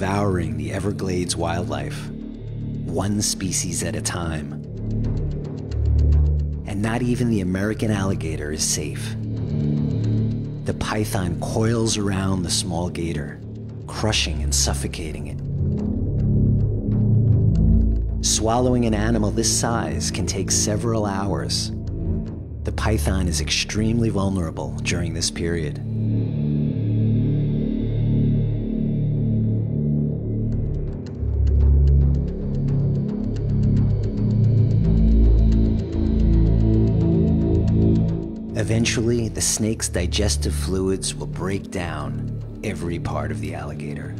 devouring the Everglades wildlife, one species at a time. And not even the American alligator is safe. The python coils around the small gator, crushing and suffocating it. Swallowing an animal this size can take several hours. The python is extremely vulnerable during this period. Eventually, the snake's digestive fluids will break down every part of the alligator.